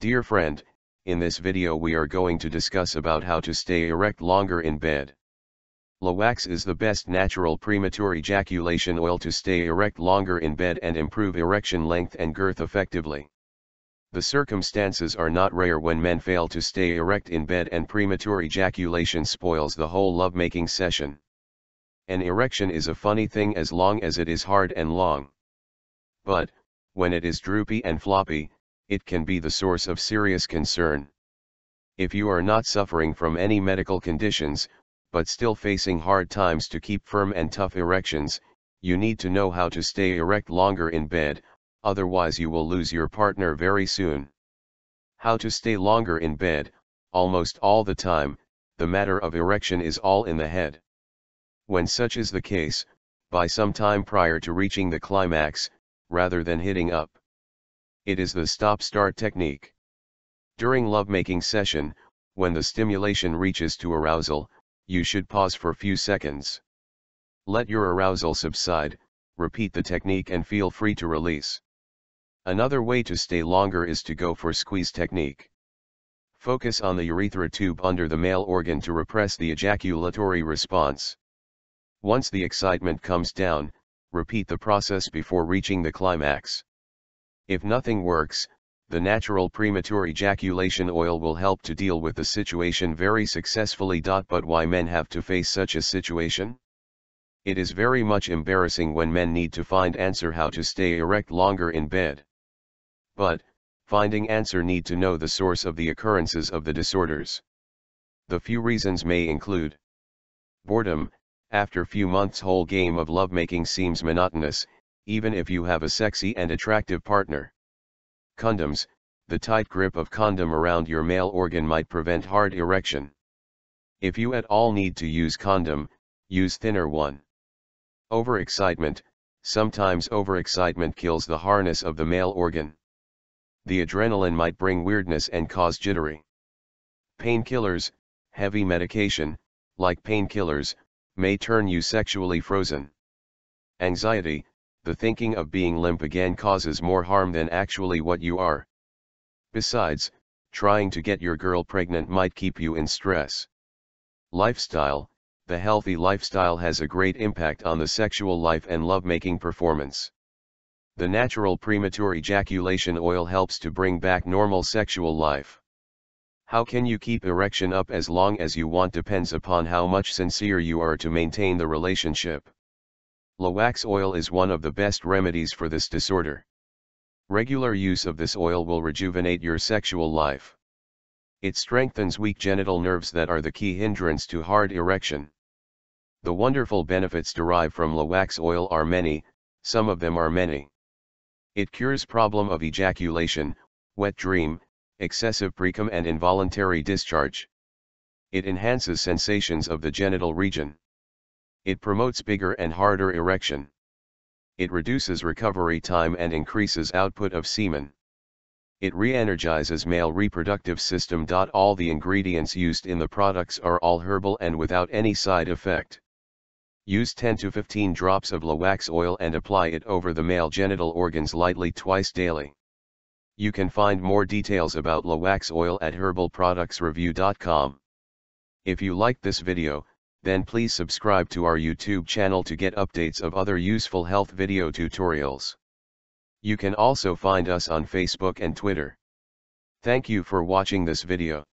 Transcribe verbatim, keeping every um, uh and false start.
Dear friend, in this video we are going to discuss about how to stay erect longer in bed. Lawax is the best natural premature ejaculation oil to stay erect longer in bed and improve erection length and girth effectively. The circumstances are not rare when men fail to stay erect in bed and premature ejaculation spoils the whole lovemaking session. An erection is a funny thing as long as it is hard and long. But, when it is droopy and floppy, it can be the source of serious concern. If you are not suffering from any medical conditions, but still facing hard times to keep firm and tough erections, you need to know how to stay erect longer in bed, otherwise you will lose your partner very soon. How to stay longer in bed, almost all the time, the matter of erection is all in the head. When such is the case, by some time prior to reaching the climax, rather than hitting up. It is the stop-start technique. During lovemaking session, when the stimulation reaches to arousal, you should pause for few seconds. Let your arousal subside, repeat the technique and feel free to release. Another way to stay longer is to go for squeeze technique. Focus on the urethra tube under the male organ to repress the ejaculatory response. Once the excitement comes down, repeat the process before reaching the climax. If nothing works, the natural premature ejaculation oil will help to deal with the situation very successfully. But why men have to face such a situation? It is very much embarrassing when men need to find answer how to stay erect longer in bed. But, finding answer need to know the source of the occurrences of the disorders. The few reasons may include boredom. After few months whole game of lovemaking seems monotonous, even if you have a sexy and attractive partner. Condoms, the tight grip of condom around your male organ might prevent hard erection. If you at all need to use condom, use thinner one. Overexcitement, sometimes overexcitement kills the harness of the male organ. The adrenaline might bring weirdness and cause jittery. Painkillers, heavy medication, like painkillers, may turn you sexually frozen. Anxiety, the thinking of being limp again causes more harm than actually what you are. Besides, trying to get your girl pregnant might keep you in stress. Lifestyle, the healthy lifestyle has a great impact on the sexual life and lovemaking performance. The natural premature ejaculation oil helps to bring back normal sexual life. How can you keep erection up as long as you want depends upon how much sincere you are to maintain the relationship. Lawax oil is one of the best remedies for this disorder. Regular use of this oil will rejuvenate your sexual life. It strengthens weak genital nerves that are the key hindrance to hard erection. The wonderful benefits derived from Lawax oil are many, some of them are many. It cures problem of ejaculation, wet dream, excessive precum and involuntary discharge. It enhances sensations of the genital region. It promotes bigger and harder erection. It reduces recovery time and increases output of semen. It re-energizes male reproductive system. All the ingredients used in the products are all herbal and without any side effect. Use ten to fifteen drops of Lawax oil and apply it over the male genital organs lightly twice daily. You can find more details about Lawax oil at herbal products review dot com. If you liked this video, then please subscribe to our YouTube channel to get updates of other useful health video tutorials. You can also find us on Facebook and Twitter. Thank you for watching this video.